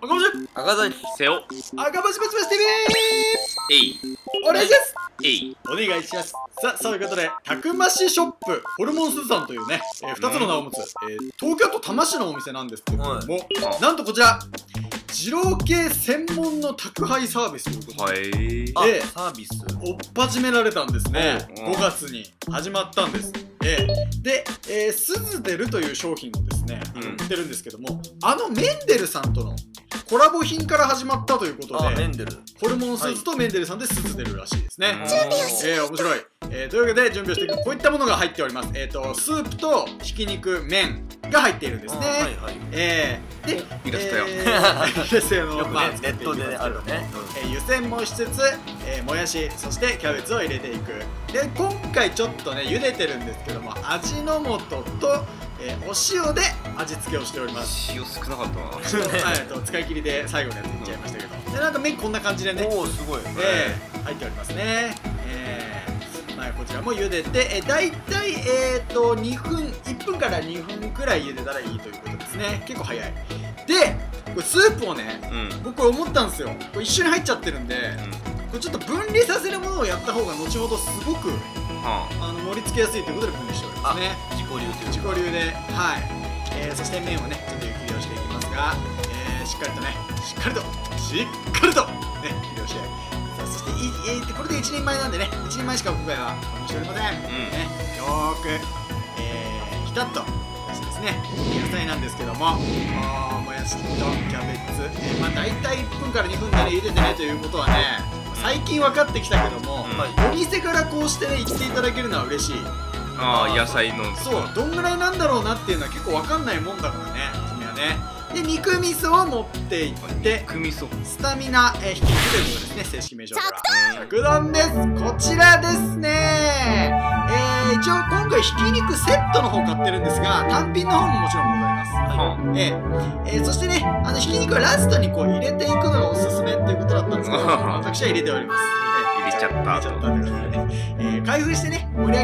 赤文字赤崎瀬尾赤バシバシバシ TV お願いしますお願いしますさあ、そういうことでたくましショップホルモンスーさんというね、2つの名を持つ、東京都多摩市のお店なんですけれども、なんとこちら二郎系専門の宅配サービスということで、サービス追っ始められたんですね。5月に始まったんです。で、スズデルという商品をですね、売ってるんですけども、あのメンデルさんとのコラボ品から始まったということで、ホルモンスーツとメンデルさんでスズデルらしいですね。面白い。というわけで準備をしていくこういったものが入っております。スープとひき肉、麺が入っているんですね。で、イラストよ。ネットであるね。湯煎もしつつ、もやし、そしてキャベツを入れていく。で、今回ちょっとね茹でてるんですけども、味の素とお塩で味付けをしております。塩少なかったな。使い切りで最後のやついっちゃいましたけど。で、なんか麺こんな感じでね。おお、すごい。入っておりますね。こちらも茹でて、大体1分から2分くらい茹でたらいいということですね。結構早い。で、これスープをね、僕思ったんですよ。これ一緒に入っちゃってるんで、これちょっと分離させるものをやった方が後ほどすごく盛り付けやすいということで分離しておりますね。自己流という自己流で、そして麺をね、ちょっと湯切りをしていきますが、しっかりとね、しっかりと湯切りをして。そしてこれで1人前なんでね、1人前しか今回は購入しておりません。よーくひたっとそしてですね、野菜なんですけども、もやしとキャベツ、大体1分から2分で茹でてねということはね、最近分かってきたけども、お店からこうしてね言っていただけるのは嬉しい。野菜のそうどんぐらいなんだろうなっていうのは結構分かんないもんだからね、君はね。で、肉味噌を持っていってスタミナ引き抜くということですね。正式名称から着丼です。こちらですね、一応今回ひき肉セットの方買ってるんですが、単品の方ももちろんございます。そしてね、ひき肉はラストにこう入れていくのがおすすめということだったんですけど、私は入れております。入れちゃった開封してね、盛り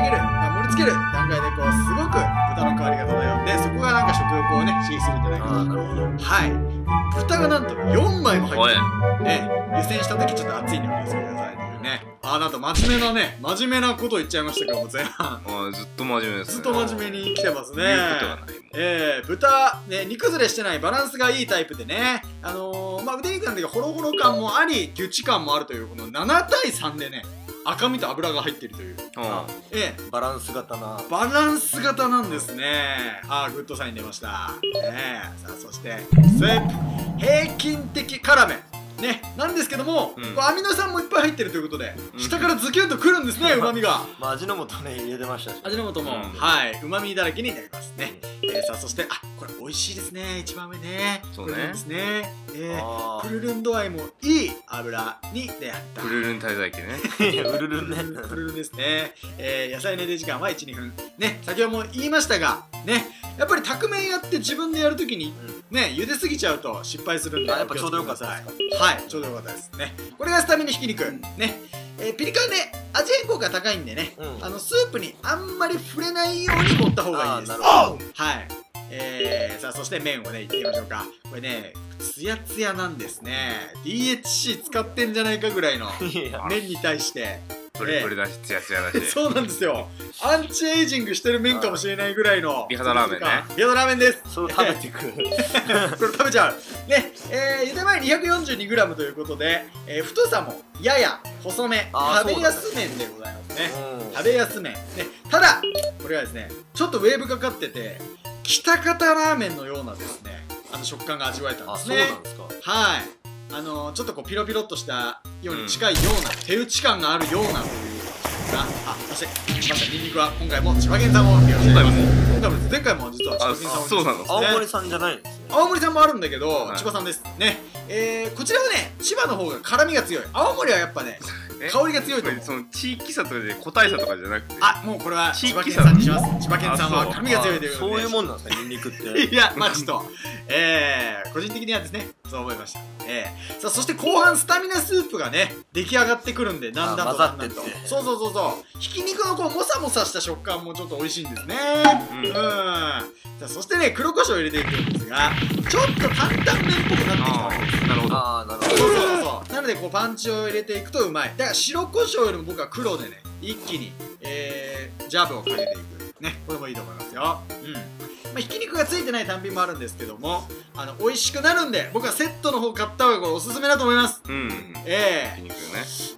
付ける段階でこうすごく豚の香りが漂って、そこがなんか食欲をね刺激するんじゃないかな。豚がなんと4枚も入ってね、湯煎した時ちょっと熱いのをお気をつけくださいというね。なんと真面目なこと言っちゃいましたけども、前半ずっと真面目ですね。ずっと真面目に来てますね。豚ね、煮崩れしてないバランスがいいタイプでね、腕肉なんだけどホロホロ感もありギュッチ感もあるという、この7対3でね赤身と脂が入っているという、バランス型なんですね。グッドサイン出ました。さあ、そしてスープ平均的辛めねなんですけども、アミノ酸もいっぱい入ってるということで、下からズキュンとくるんですね、旨味が。味の素ね入れてましたし、味の素も旨味だらけになりますね。さあ、そしてこれ美味しいですね。一番上ね、そうですね、プルルン度合いもいい油に出会った。プルルン滞在期ね、プルルンですね。野菜の茹で時間は 1,2 分ね。先ほども言いましたがね、やっぱり宅麺やって自分でやるときにね、茹ですぎちゃうと失敗するんで、やっぱちょうどよかった。ちょうどよかったですね。これがスタミナひき肉ね。ピリ辛で味変効果高いんでね、スープにあんまり触れないように盛った方がいいです。さあ、そして麺をねいってみましょうか。これねツヤツヤなんですね。 DHC 使ってんじゃないかぐらいの麺に対してプリプリだし、ツヤツヤだし。そうなんですよ。アンチエイジングしてる麺かもしれないぐらいの美肌ラーメンね。美肌ラーメンです。それ食べてくるこれ食べちゃうね。ゆで前 242g ということで、太さもやや細め、食べやす麺でございますね。食べやす麺ね。ただこれはですね、ちょっとウェーブかかってて北方ラーメンのようなですね、食感が味わえたんですね。ちょっとこうピロピロっとしたように近いような、手打ち感があるようなというか、そしてまたニンニクは今回も千葉県産を利用しています。前回も実は千葉県産を利用しています。青森産じゃないんですね。青森産もあるんだけど千葉産ですね。こちらはね、千葉の方が辛みが強い。青森はやっぱね香りが強いと思う。その地域差とかで個体差とかじゃなくて、あ、もうこれは千葉県産にします。千葉県産は髪が強いということで、そういうもんなんですね、ニンニクって。いや、まあちょっと個人的にはですね、そう思いました。さあ、そして後半スタミナスープがね出来上がってくるんで、なんだとなんだと、そうそうそうそう、ひき肉のこうモサモサした食感もちょっと美味しいんですね。うん。さあ、そしてね、黒胡椒を入れていくんですが、ちょっと担々麺っぽくなってきたわけです。なるほど、あ、なるほど、そうそうそう。なのでこうパンチを入れていくとうまい。だから白胡椒よりも僕は黒でね、一気にジャブをかけていくね、これもいいと思いますよ。うん。まあ、ひき肉がついてない単品もあるんですけども、美味しくなるんで、僕はセットの方買った方がこれおすすめだと思います。うん。ひき肉ね、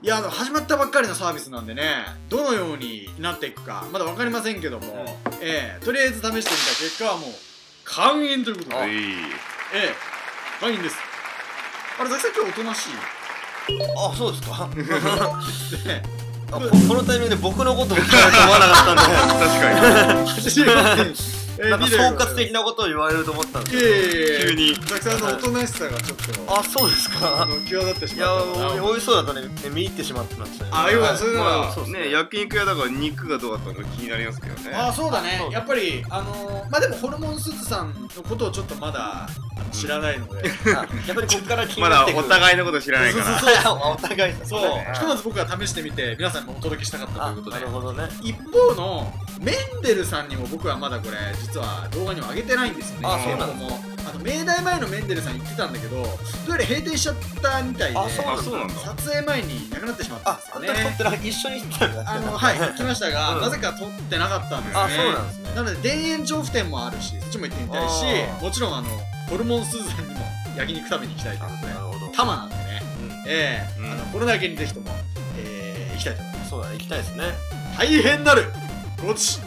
いや、始まったばっかりのサービスなんでね、どのようになっていくかまだ分かりませんけども、とりあえず試してみた結果はもう完飲ということで、完飲です。あれ、ザキさん今日おとなしい。あ、そうですか。このタイミングで僕のことも聞かれて思わなかったんで、確かになんか総括的なことを言われると思ったんですけど、急にザキさんのおとなしさがちょっと、あ、そうですか、際立ってしまった。いや、美味しそうだったね、見入ってしまってましたね。あ、よかった。それはね、焼肉屋だから肉がどうだったのか気になりますけどね。あ、そうだね。やっぱりまあでもホルモンスーツさんのことをちょっとまだ知らないので、やっぱりこっから気になってくる。まだお互いのこと知らないから、お互いそう。ひとまず僕は試してみて皆さんにもお届けしたかったということで。なるほどね。一方のメンデルさんにも僕はまだこれ実は動画にも上げてないんですよね。あ、そうなの。明大前のメンデルさん行ってたんだけど、どうやら閉店しちゃったみたいで、撮影前になくなってしまったんですよね。一緒に行ったんだ。はい、行きましたが、なぜか撮ってなかったんですね。あ、そうなんですね。なので田園調布店もあるし、そっちも行ってみたいし、もちろんホルモンスーツさんにも焼肉食べに行きたいということで、多摩なんでね、これだけにぜひとも行きたいと思います。そうだね、行きたいですね。大変なるごち